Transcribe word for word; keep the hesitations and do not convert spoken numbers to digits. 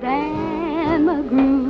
Sam grew.